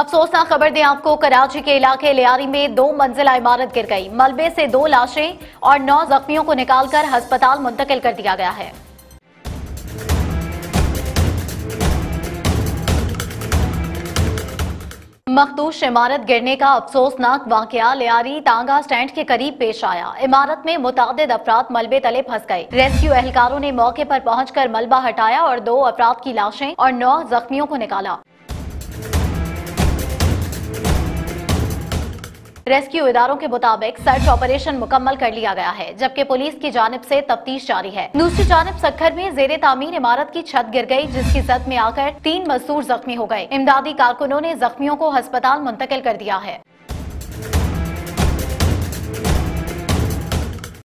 अफसोसनाक खबर दें आपको, कराची के इलाके लियारी में 2 मंजिला इमारत गिर गई। मलबे से 2 लाशें और 9 जख्मियों को निकालकर अस्पताल मुंतकिल कर दिया गया है। मखदूश इमारत गिरने का अफसोसनाक वाकया लियारी तांगा स्टैंड के करीब पेश आया। इमारत में मुतादिद अफराद मलबे तले फंस गए। रेस्क्यू एहलकारों ने मौके पर पहुंचकर मलबा हटाया और 2 अफराद की लाशें और 9 जख्मियों को निकाला। रेस्क्यू इदारों के मुताबिक सर्च ऑपरेशन मुकम्मल कर लिया गया है, जबकि पुलिस की जानिब से तफ्तीश जारी है। दूसरी जानिब सक्खर में जेरे तामीर इमारत की छत गिर गई, जिसकी जद में आकर 3 मजदूर जख्मी हो गए। इमदादी कारकुनों ने जख्मियों को अस्पताल मुंतकिल कर दिया है।